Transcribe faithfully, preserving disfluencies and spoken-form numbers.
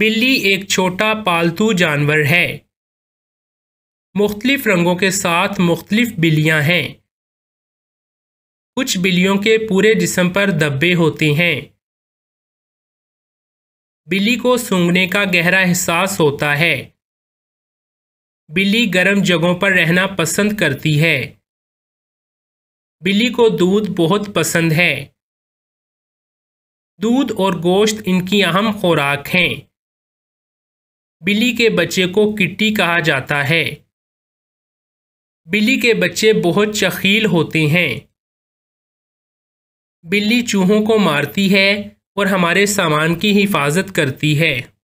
बिल्ली एक छोटा पालतू जानवर है। मुख्तलिफ रंगों के साथ मुख्तलिफ बिल्लियां हैं। कुछ बिल्लियों के पूरे जिस्म पर धब्बे होते हैं। बिल्ली को सूंघने का गहरा एहसास होता है। बिल्ली गर्म जगहों पर रहना पसंद करती है। बिल्ली को दूध बहुत पसंद है। दूध और गोश्त इनकी अहम खुराक हैं। बिल्ली के बच्चे को किट्टी कहा जाता है। बिल्ली के बच्चे बहुत चखील होते हैं। बिल्ली चूहों को मारती है और हमारे सामान की हिफाजत करती है।